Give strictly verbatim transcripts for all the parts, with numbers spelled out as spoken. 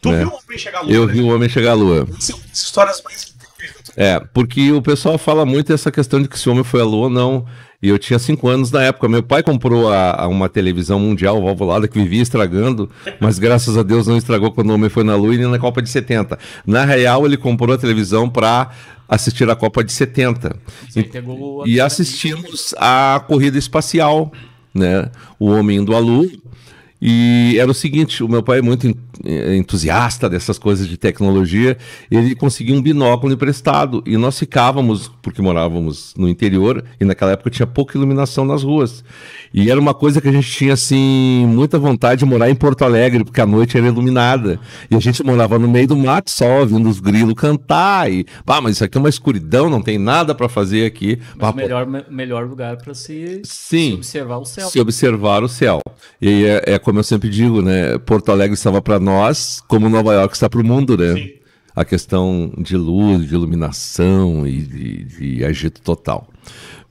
Tu é. viu o homem chegar à lua? Eu né? vi o homem chegar à lua. As histórias mais incríveis. É, porque o pessoal fala muito essa questão de que se o homem foi à lua ou não. E eu tinha cinco anos na época. Meu pai comprou a, a uma televisão mundial valvulada que vivia estragando, mas graças a Deus não estragou quando o homem foi na lua e nem na Copa de setenta. Na real, ele comprou a televisão para assistir a Copa de setenta. E, e assistimos a corrida espacial, né? O homem indo à lua. E era o seguinte, o meu pai é muito entusiasta dessas coisas de tecnologia, ele conseguiu um binóculo emprestado e nós ficávamos, porque morávamos no interior e naquela época tinha pouca iluminação nas ruas. E era uma coisa que a gente tinha assim, muita vontade de morar em Porto Alegre, porque a noite era iluminada. E a gente morava no meio do mato só, ouvindo os grilos cantar e, pá, mas isso aqui é uma escuridão, não tem nada para fazer aqui. Mas o melhor, melhor lugar para se, se observar o céu. se observar o céu. E é, é como eu sempre digo, né? Porto Alegre estava para nós, como Nova York está para o mundo, né? Sim. A questão de luz, de iluminação e de, de agito total.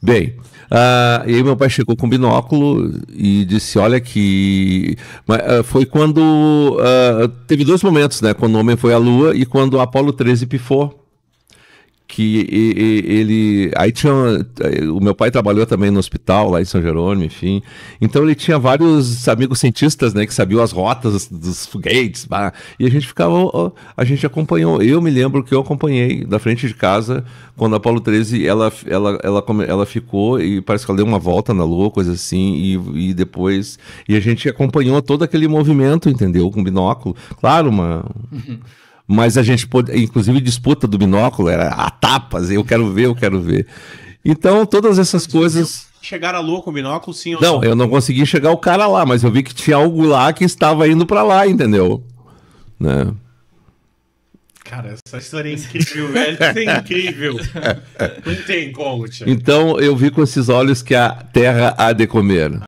Bem, uh, e aí meu pai chegou com binóculo e disse, olha que... Mas, uh, foi quando... Uh, teve dois momentos, né? Quando o homem foi à Lua e quando o Apollo treze pifou. Que ele... Aí tinha... O meu pai trabalhou também no hospital, lá em São Jerônimo, enfim. Então ele tinha vários amigos cientistas, né? Que sabiam as rotas dos foguetes. Bah, e a gente ficava... A gente acompanhou. Eu me lembro que eu acompanhei da frente de casa, quando a Apollo treze, ela, ela, ela, ela ficou e parece que ela deu uma volta na lua, coisa assim, e, e depois... E a gente acompanhou todo aquele movimento, entendeu? Com binóculo. Claro, uma... Uhum. Mas a gente pôde, inclusive disputa do binóculo, era a tapas, eu quero ver, eu quero ver. Então todas essas coisas... Chegaram à lua com o binóculo, sim ou não? Não, eu não consegui chegar o cara lá, mas eu vi que tinha algo lá que estava indo pra lá, entendeu? Né? Cara, essa história é incrível, velho, isso é incrível. Não tem como, tio. Então eu vi com esses olhos que a terra há de comer.